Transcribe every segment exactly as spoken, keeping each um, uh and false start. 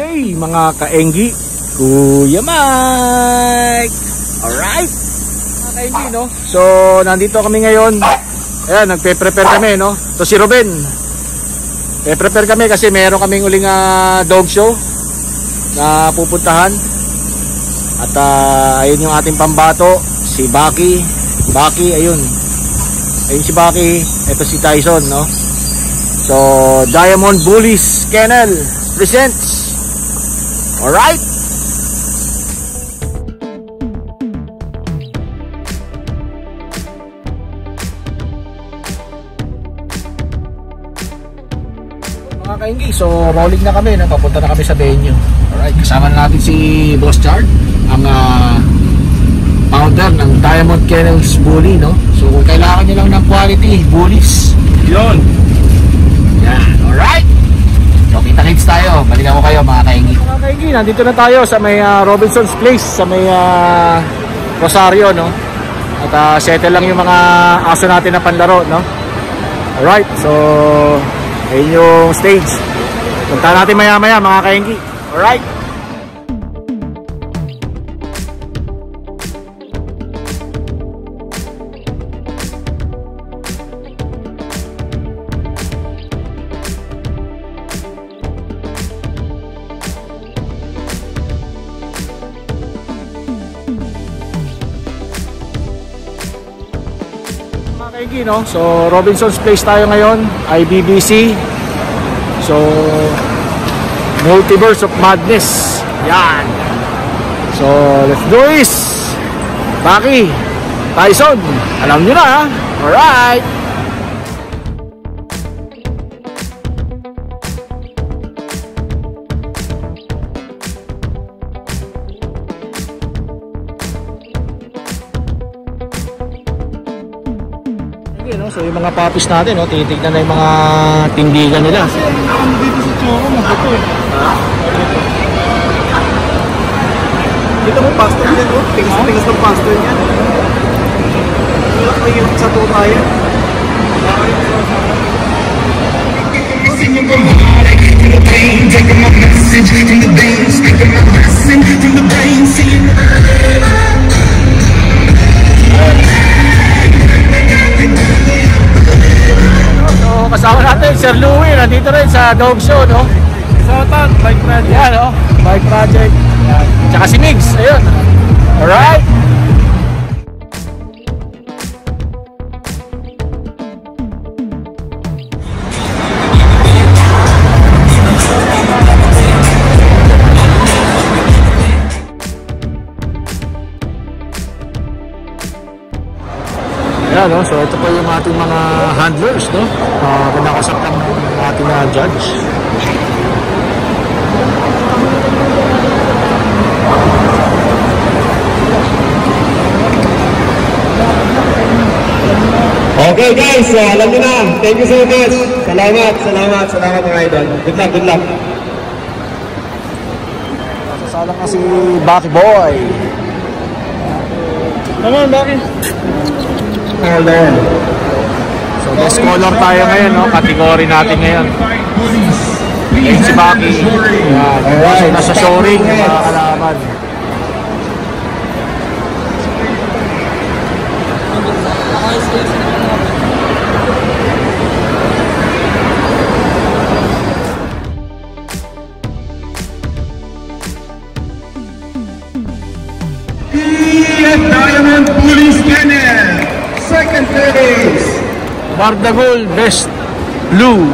Okay, mga ka-enggi, Kuya Mike! Alright! Mga ka-enggi, no? So, nandito kami ngayon. Ayan, nagpe-prepare kami, no? So, si Ruben. Pe-prepare kami kasi meron kaming uling uh, dog show na pupuntahan. At uh, ayun yung ating pambato, si Baki. Baki, ayun. Ayun si Baki. Ito si Tyson, no? So, Diamond Bullyz Kennel presents. Alright! Mga ka-enggi, so maulig na kami, napapunta na kami sa venue. Alright, kasama natin si Boss Char, ang uh, founder ng Diamond Kennels Bully, no? So kung kailangan nyo lang ng quality bullies, yun. Yan, alright! So, kita-kits tayo. Balikan ko kayo, mga ka-enggi. Mga ka-enggi, nandito na tayo sa may uh, Robinsons Place, sa may uh, Rosario, no? At uh, settle lang yung mga aso natin na panlaro, no? Alright, so ayun yung stage. Punta natin maya-maya, mga ka-enggi. Alright! No? So, Robinsons Place tayo ngayon, I B B C. So, Multiverse of Madness. Yan. So, let's do this. Baki, Tyson, alam nyo na, ha? Alright. So yung mga puppies natin, no, titignan na yung mga tindigan nila. Dito mo pasto nila, no? Tingas-tingas ng pasto niya. Ayun, sa to tayo. Kasama natin, Sir Louie, nandito rin sa dog show, no? Sotan Bike Project. Yan, no? Bike Project. Yan. Tsaka si Migs, ayun. Alright! Ayan, no? So ito po yung ating mga handlers, no? Uh, pinakasap ng ating uh, judge. Okay guys, so alam nyo na. Thank you so much. Salamat, salamat, salamat mga idol. Good luck, good luck. Sasala ka si Baki Boy. Come on, Baki. So, best color tayo ngayon, no? Kategory natin ngayon. Ayan si Baki. Ayan. Nasa shoring, yung mga kalaman. Diamond Bullyz Kennel! Second place. Bardagol Best Blue.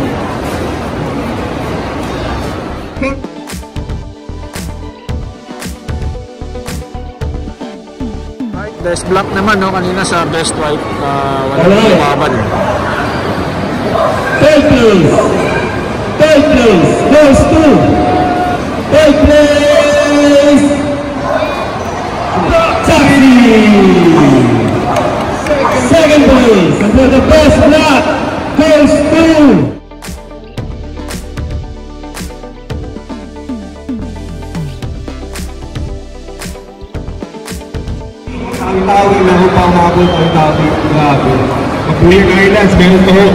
Right, Best Black naman, no? Kanina sa Best White, uh, wala nang lumaban. Third place. Third place. Goes to third place. Doctor. Second place, and the best lot goes through. Ang tawag na ho pamabot ang topic. Grabe. Mag-weird islands, meron ko ho.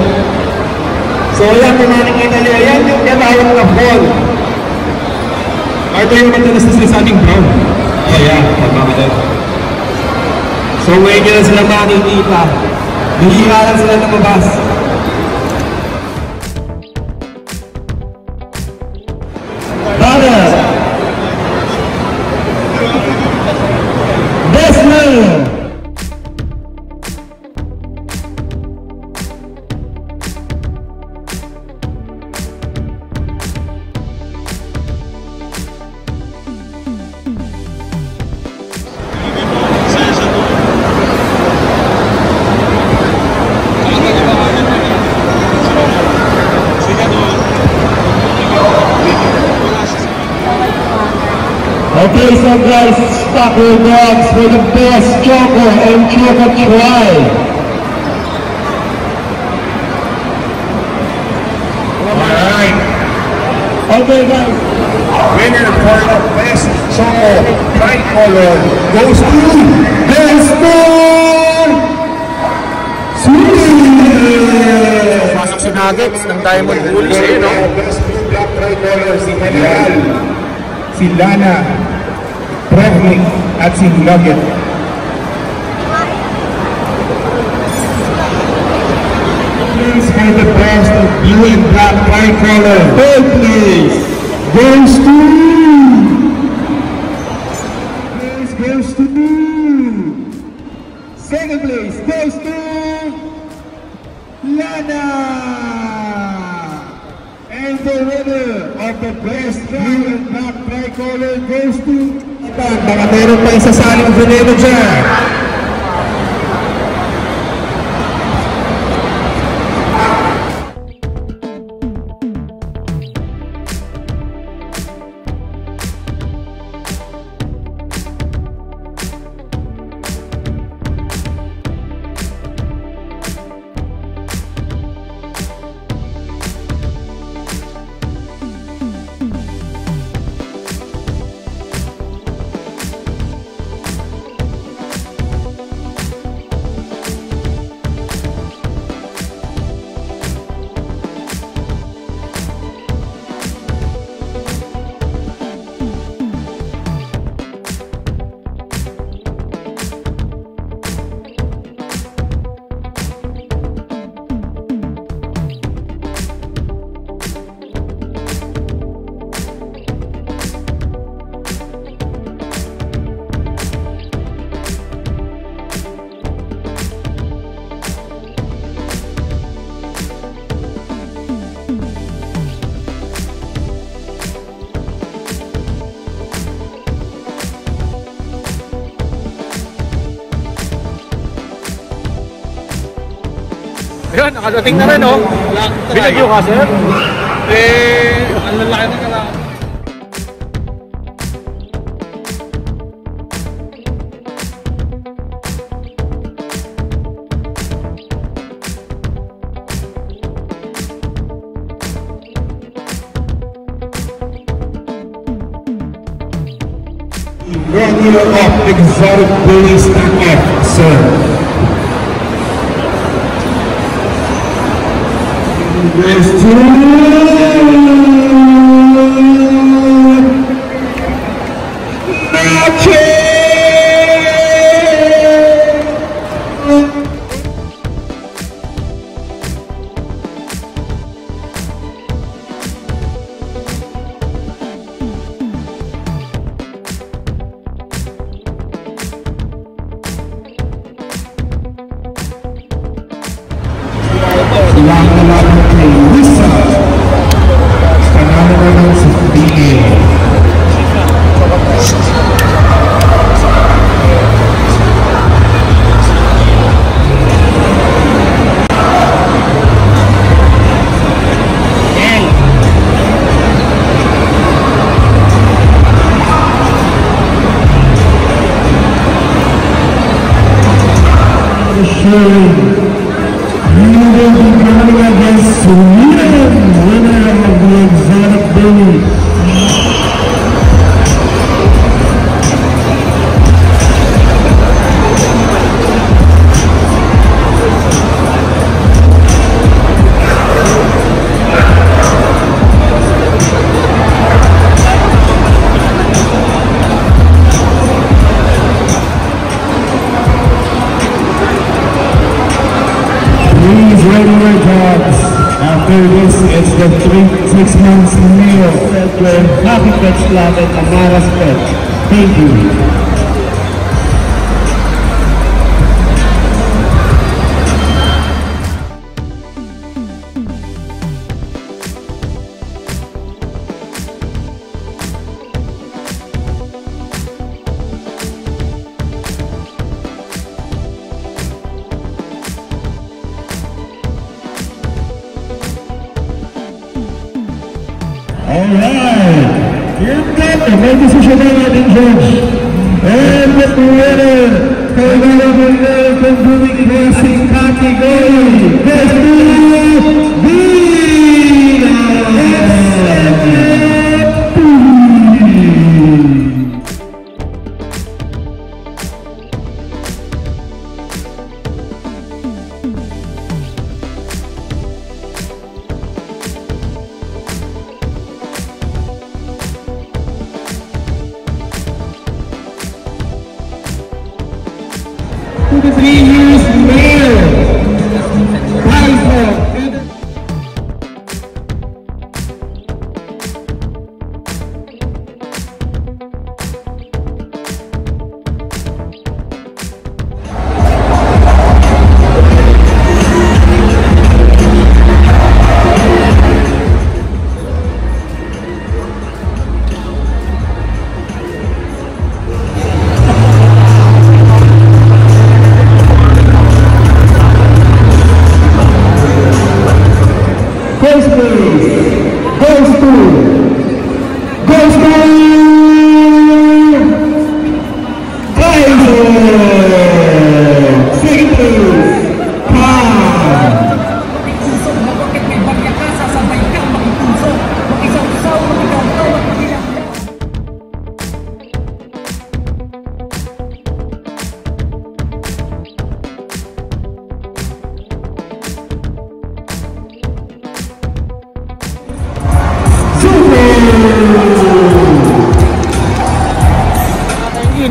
So yan, kung nakikita niya, yan yung katawag na ball. Ito yung matalas na sila sa ating brown. Oh yeah, magkakalit. So ngayon na sila makikita. Bihira lang sila na mabas. Brother! Desmond! Okay, so guys, stop your dogs for the best choco and choco try. Alright. Okay, guys. Winner for the best choco tricolor goes to Desmond! Sweet! Pasok si Nuggets ng Diamond Bullyz, eh, no? Best black tricolor si Daniel, si Lana, Prevnik at si Nugget. Please for the best of blue and black tricolor. Third place goes to Place goes to Second place goes to Lana. And the winner of the best blue and black tricolor goes to baka meron pa yung sasaling veneno dyan. Ayun, nakadating na rin, oh. Binagyo ka, sir? Eh, ang lalaki na kala. Regular of exotic police attack, sir. Goes to Nugget. Phenomenal video. do this is the three, six months meal. Your happy pets love it and not as pets. Thank you. Alright, yun natin, may decision na natin, Judge. And the winner, kailangan mo na itong doing racing category, let's do it! Vina! S M F!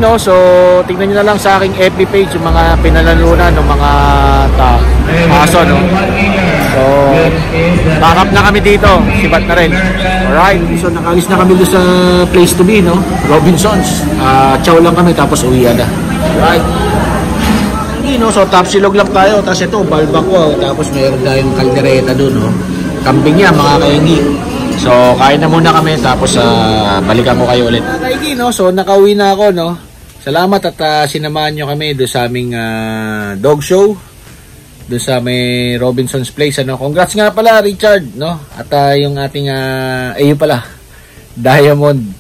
No? So, tingnan nyo na lang sa aking F B page yung mga pinalalunan ng mga ta aso, no? So, back up na kami dito. Sibat na rin. Alright. So, nakalis na kami doon sa place to be, no? Robinsons. Uh, chow lang kami tapos uwi na. Alright. Okay, no? So, tapsilog lang tayo. Tapos ito, balbacoa. Tapos mayroon tayong kaldereta doon, no? Kambing niya, mga kaingi. So, kain na muna kami. Tapos, uh, balikan ko kayo ulit. Kaingi, no? So, nakauwi na ako, no? Salamat at uh, sinamahan nyo kami doon sa aming uh, dog show doon sa may Robinsons Place, ano? Congrats nga pala, Richard, no? At uh, yung ating uh, ayun pala, Diamond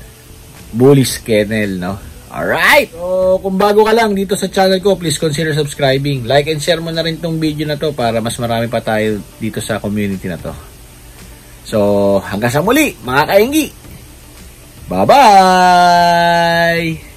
Bullyz Kennel, no? Alright! So, kung bago ka lang dito sa channel ko, please consider subscribing. Like and share mo na rin tong video na to para mas marami pa tayo dito sa community na to. So, hanggang sa muli, mga kainggi! Bye-bye!